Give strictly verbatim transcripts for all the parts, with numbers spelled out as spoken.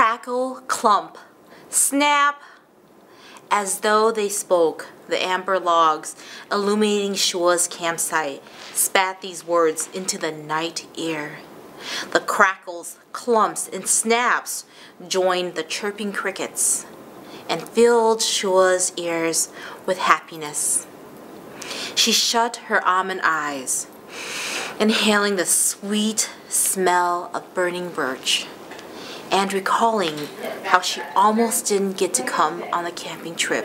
crackle, clump, snap. As though they spoke, the amber logs, illuminating Shua's campsite, spat these words into the night air. The crackles, clumps, and snaps joined the chirping crickets and filled Shua's ears with happiness. She shut her almond eyes, inhaling the sweet smell of burning birch and recalling how she almost didn't get to come on the camping trip.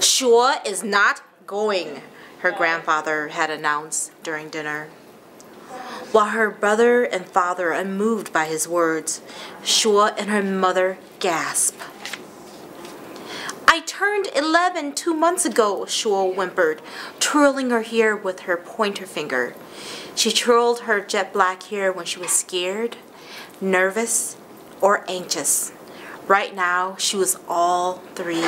Shua is not going, her grandfather had announced during dinner. While her brother and father are unmoved by his words, Shua and her mother gasp. I turned eleven two months ago, Shua whimpered, twirling her hair with her pointer finger. She twirled her jet black hair when she was scared, nervous, or anxious. Right now, she was all three.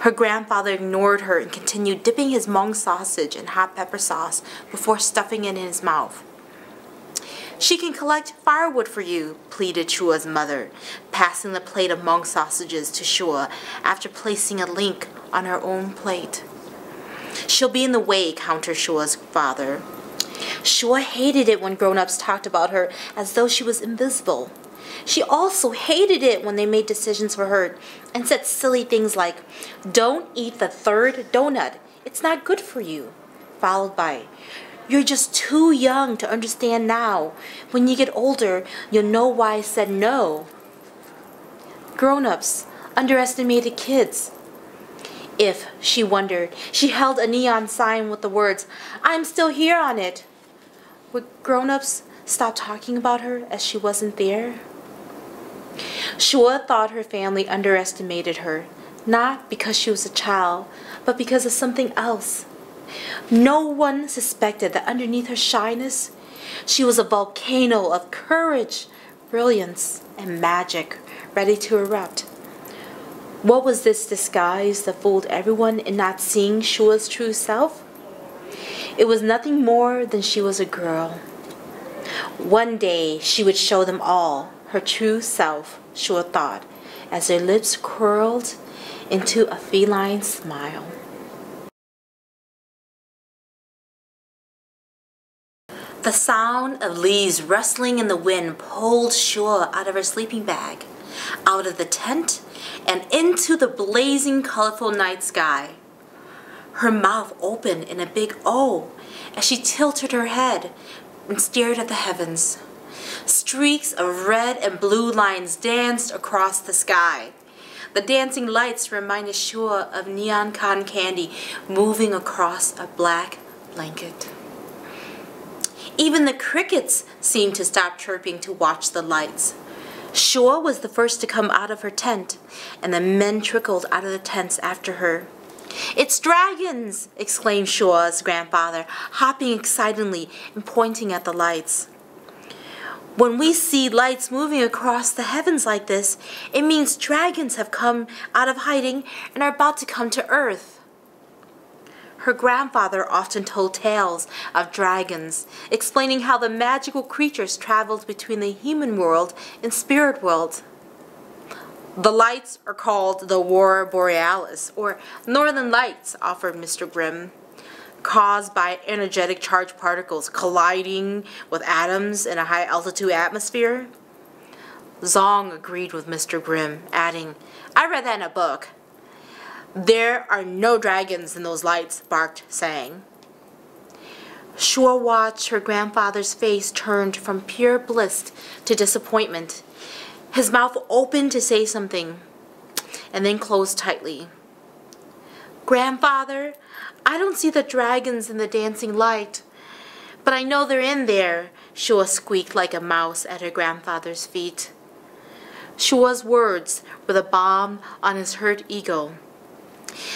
Her grandfather ignored her and continued dipping his Hmong sausage in hot pepper sauce before stuffing it in his mouth. She can collect firewood for you, pleaded Shua's mother, passing the plate of Hmong sausages to Shua after placing a link on her own plate. She'll be in the way, countered Shua's father. Shua hated it when grown-ups talked about her as though she was invisible. She also hated it when they made decisions for her and said silly things like, don't eat the third donut, it's not good for you, followed by, you're just too young to understand now. When you get older, you'll know why I said no. Grown-ups underestimated kids. If, she wondered, she held a neon sign with the words, I'm still here on it. Would grown-ups stop talking about her as she wasn't there? Shua thought her family underestimated her, not because she was a child, but because of something else. No one suspected that underneath her shyness, she was a volcano of courage, brilliance, and magic, ready to erupt. What was this disguise that fooled everyone in not seeing Shua's true self? It was nothing more than she was a girl. One day she would show them all her true self, Shua thought, as her lips curled into a feline smile. The sound of leaves rustling in the wind pulled Shua out of her sleeping bag, out of the tent, and into the blazing, colorful night sky. Her mouth opened in a big O as she tilted her head and stared at the heavens. Streaks of red and blue lines danced across the sky. The dancing lights reminded Shua of neon cotton candy moving across a black blanket. Even the crickets seemed to stop chirping to watch the lights. Shua was the first to come out of her tent, and the men trickled out of the tents after her. It's dragons! Exclaimed Shua's grandfather, hopping excitedly and pointing at the lights. When we see lights moving across the heavens like this, it means dragons have come out of hiding and are about to come to Earth. Her grandfather often told tales of dragons, explaining how the magical creatures traveled between the human world and spirit world. The lights are called the aurora borealis, or Northern Lights, offered Mister Grimm, caused by energetic charged particles colliding with atoms in a high-altitude atmosphere. Zong agreed with Mister Grimm, adding, I read that in a book. There are no dragons in those lights, barked Sang. Shua watched her grandfather's face turned from pure bliss to disappointment. His mouth opened to say something, and then closed tightly. Grandfather, I don't see the dragons in the dancing light, but I know they're in there, Shua squeaked like a mouse at her grandfather's feet. Shua's words were the bomb on his hurt ego.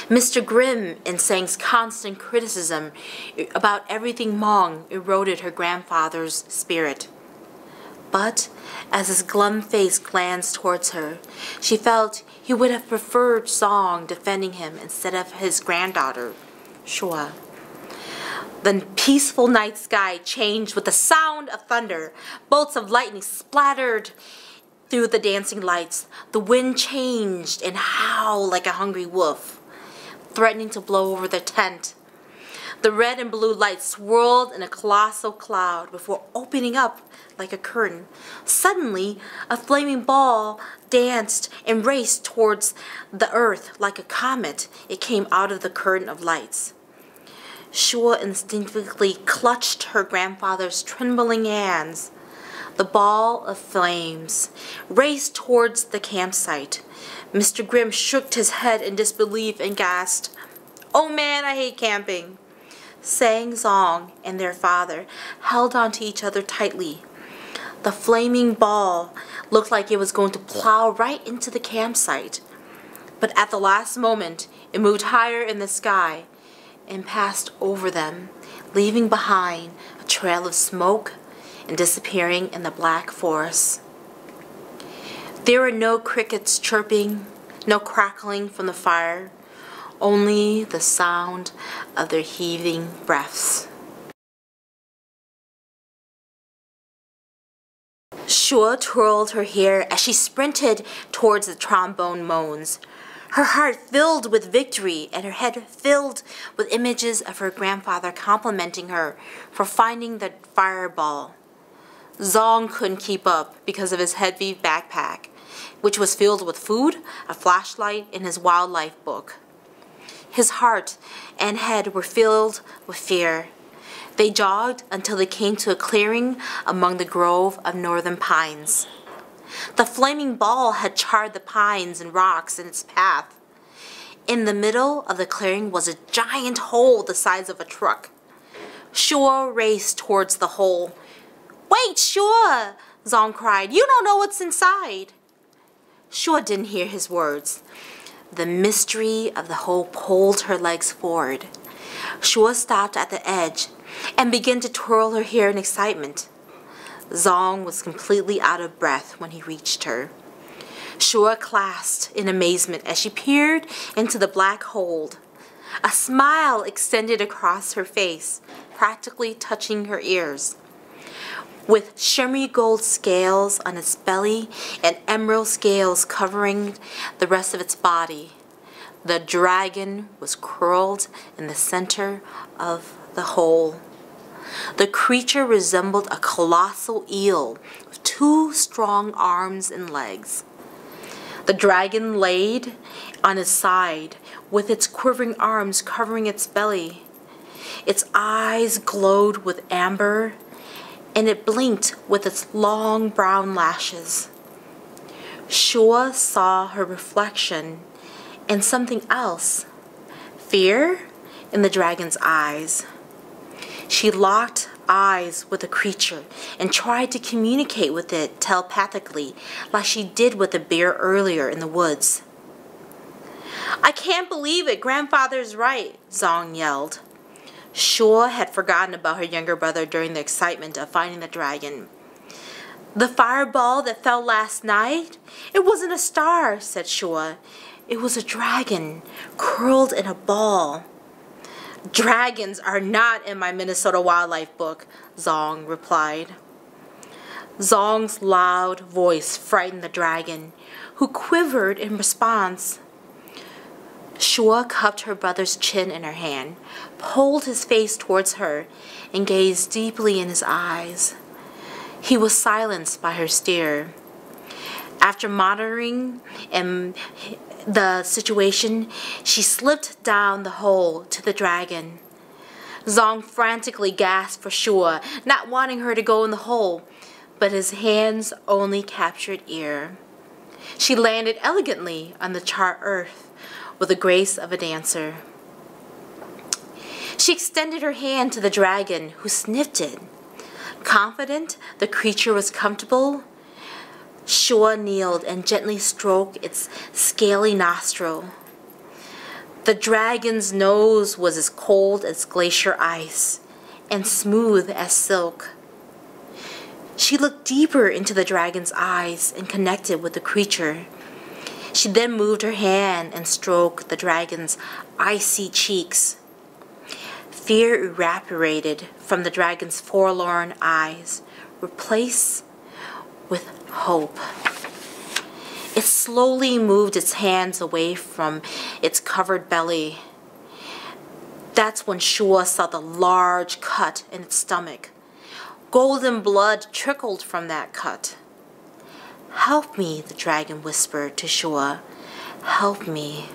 Mister Grimm and Sang's constant criticism about everything Hmong eroded her grandfather's spirit. But as his glum face glanced towards her, she felt he would have preferred Song defending him instead of his granddaughter, Shua. The peaceful night sky changed with the sound of thunder. Bolts of lightning splattered through the dancing lights. The wind changed and howled like a hungry wolf, threatening to blow over the tent. The red and blue lights swirled in a colossal cloud before opening up like a curtain. Suddenly, a flaming ball danced and raced towards the earth like a comet. It came out of the curtain of lights. Shua instinctively clutched her grandfather's trembling hands. The ball of flames raced towards the campsite. Mister Grimm shook his head in disbelief and gasped, "Oh man, I hate camping." Sang Zong and their father held on to each other tightly. The flaming ball looked like it was going to plow right into the campsite, but at the last moment it moved higher in the sky and passed over them, leaving behind a trail of smoke and disappearing in the black forest. There were no crickets chirping, no crackling from the fire, only the sound of their heaving breaths. Shua twirled her hair as she sprinted towards the trombone moans. Her heart filled with victory and her head filled with images of her grandfather complimenting her for finding the fireball. Zong couldn't keep up because of his heavy backpack, which was filled with food, a flashlight, and his wildlife book. His heart and head were filled with fear. They jogged until they came to a clearing among the grove of northern pines. The flaming ball had charred the pines and rocks in its path. In the middle of the clearing was a giant hole the size of a truck. Shua raced towards the hole. "Wait, Shua!" Zong cried. "You don't know what's inside." Shua didn't hear his words. The mystery of the hole pulled her legs forward. Shua stopped at the edge and began to twirl her hair in excitement. Zong was completely out of breath when he reached her. Shua clasped in amazement as she peered into the black hole. A smile extended across her face, practically touching her ears. With shimmery gold scales on its belly and emerald scales covering the rest of its body, the dragon was curled in the center of the hole. The creature resembled a colossal eel with two strong arms and legs. The dragon laid on its side with its quivering arms covering its belly. Its eyes glowed with amber, and it blinked with its long brown lashes. Shua saw her reflection and something else, fear in the dragon's eyes. She locked eyes with the creature and tried to communicate with it telepathically, like she did with the bear earlier in the woods. "I can't believe it, Grandfather's right," Zong yelled. Shua had forgotten about her younger brother during the excitement of finding the dragon. "The fireball that fell last night? It wasn't a star," said Shua. "It was a dragon, curled in a ball." "Dragons are not in my Minnesota wildlife book," Zong replied. Zong's loud voice frightened the dragon, who quivered in response. Shua cupped her brother's chin in her hand, pulled his face towards her, and gazed deeply in his eyes. He was silenced by her stare. After monitoring and the situation, she slipped down the hole to the dragon. Zong frantically gasped for Shua, not wanting her to go in the hole, but his hands only captured air. She landed elegantly on the charred earth, with the grace of a dancer. She extended her hand to the dragon, who sniffed it. Confident the creature was comfortable, Shua kneeled and gently stroked its scaly nostril. The dragon's nose was as cold as glacier ice and smooth as silk. She looked deeper into the dragon's eyes and connected with the creature. She then moved her hand and stroked the dragon's icy cheeks. Fear evaporated from the dragon's forlorn eyes, replaced with hope. It slowly moved its hands away from its covered belly. That's when Shua saw the large cut in its stomach. Golden blood trickled from that cut. "Help me," the dragon whispered to Shua. "Help me."